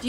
Do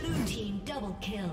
Blue team double kill.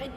Red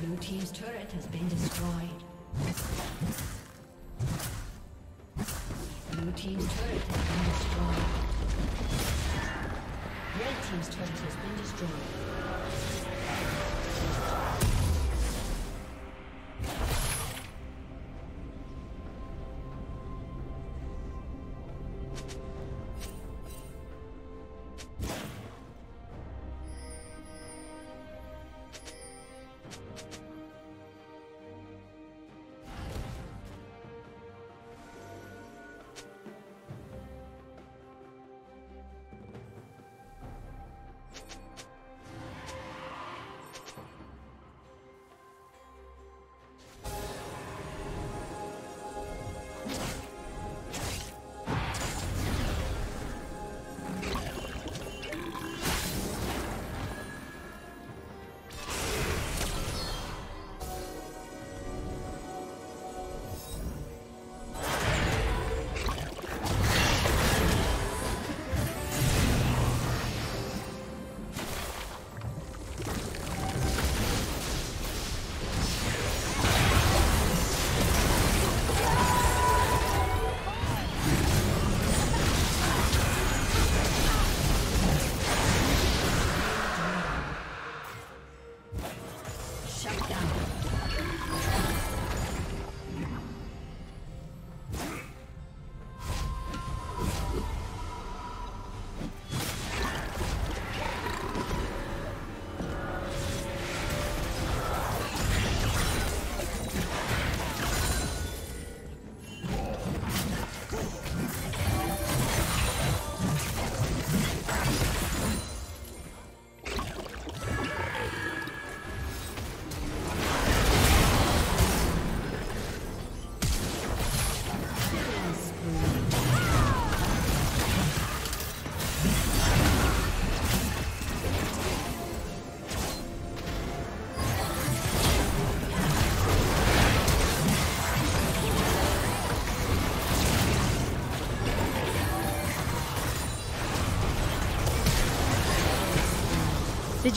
Blue team's turret has been destroyed. Blue team's turret has been destroyed. Red team's turret has been destroyed. Did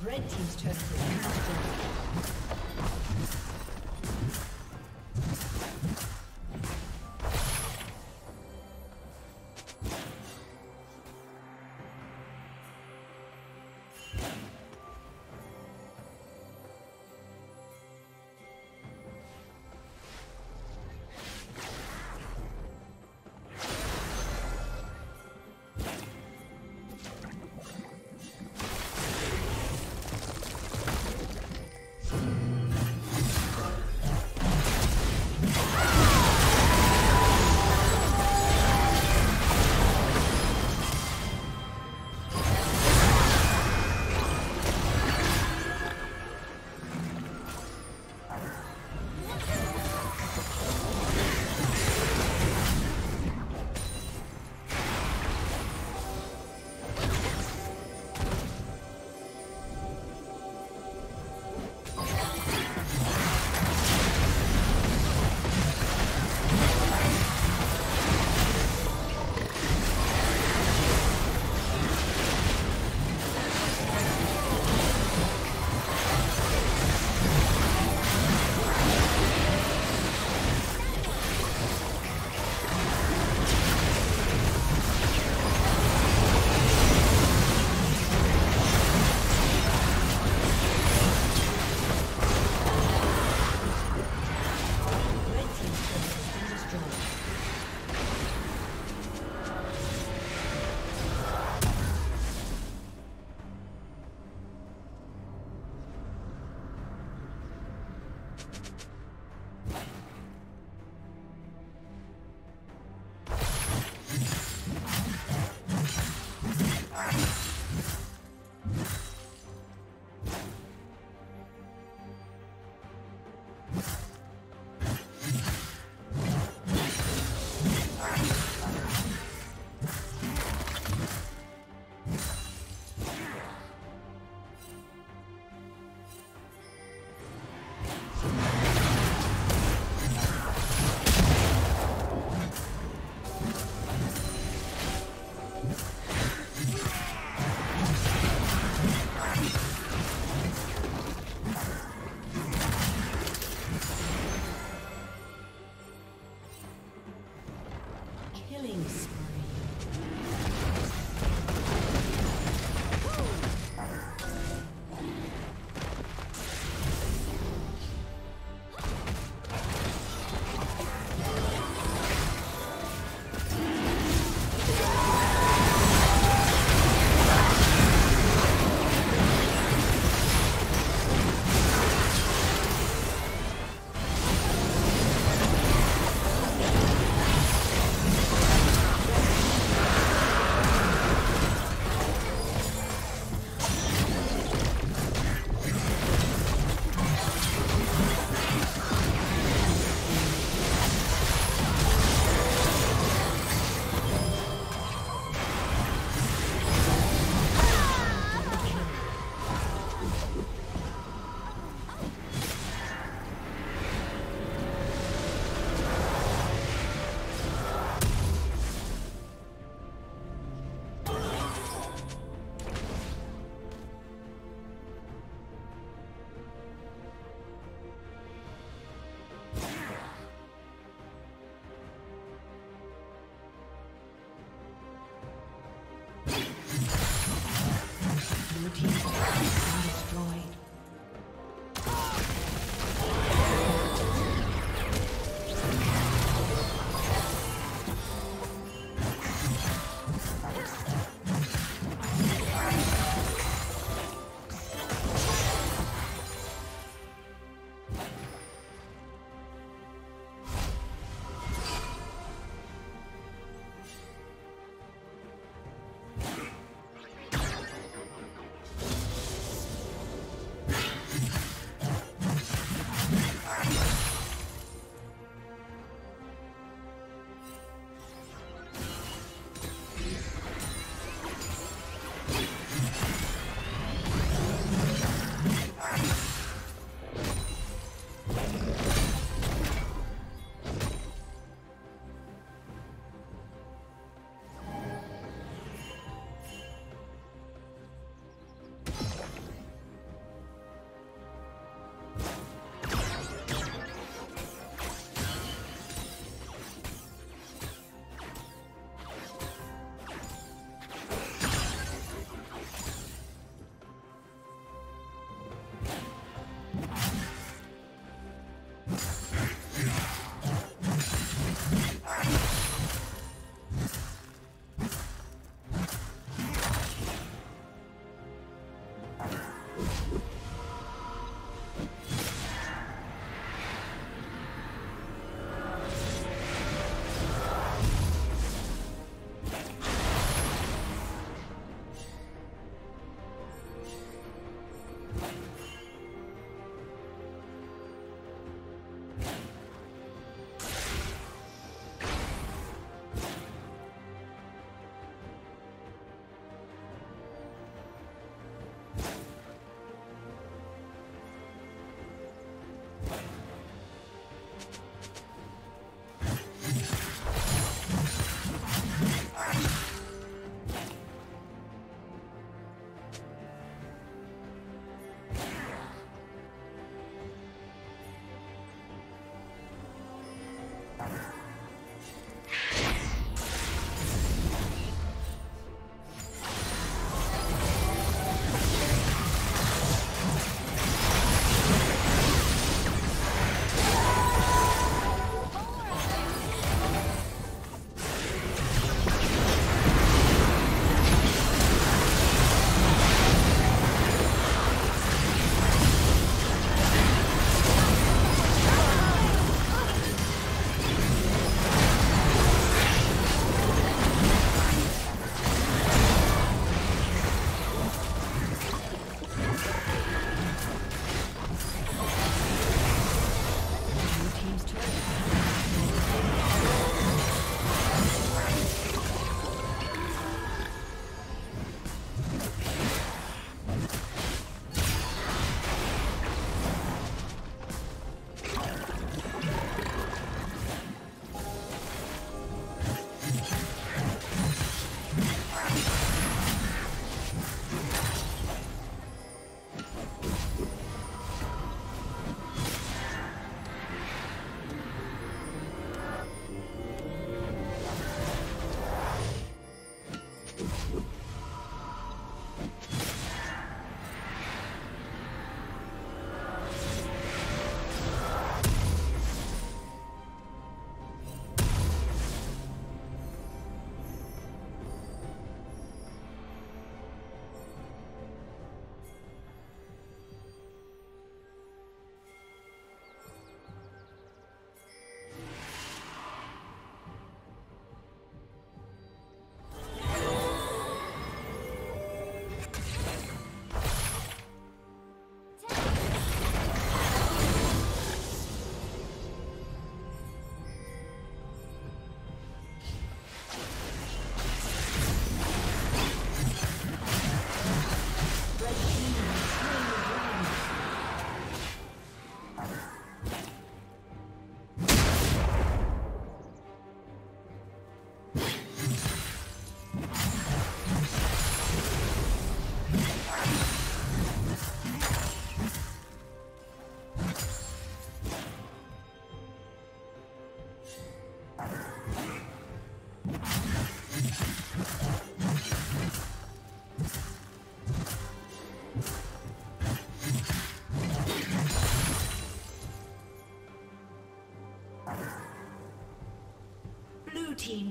Red team's turret has been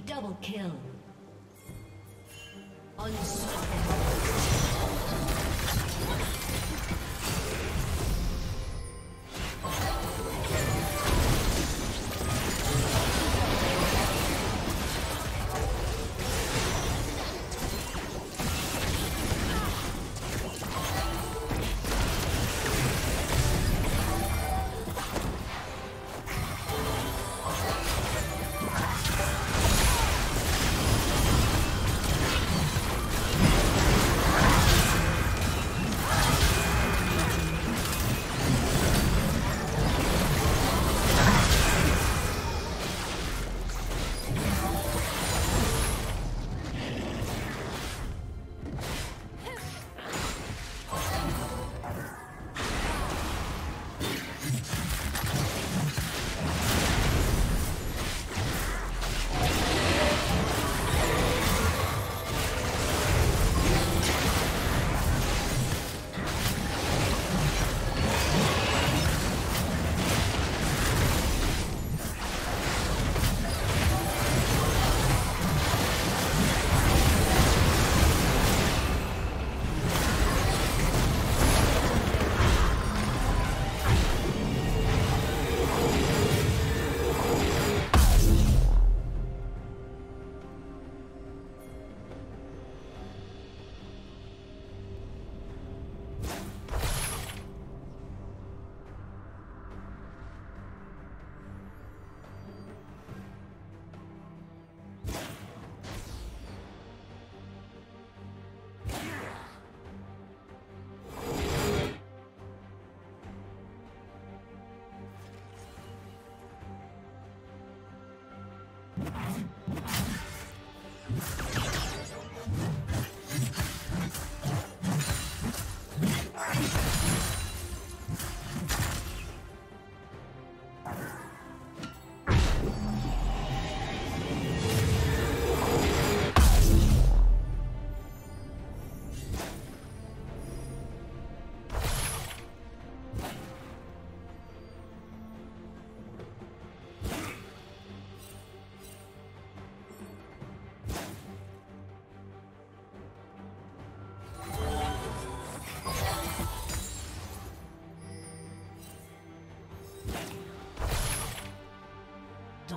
Double kill.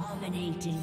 Dominating.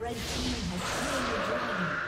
Red team has slain the dragon.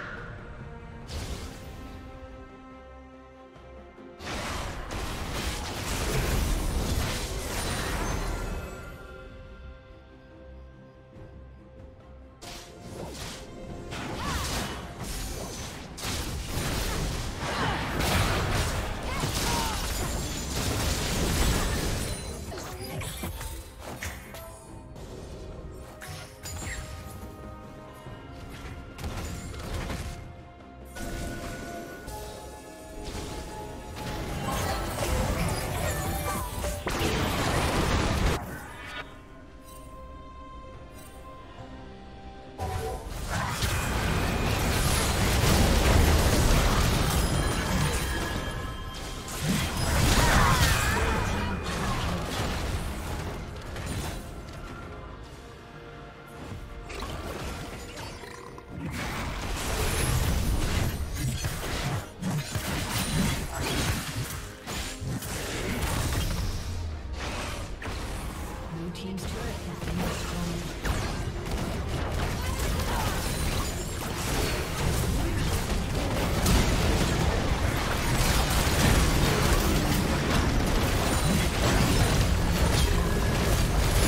team's turret has been destroyed.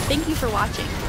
Thank you for watching.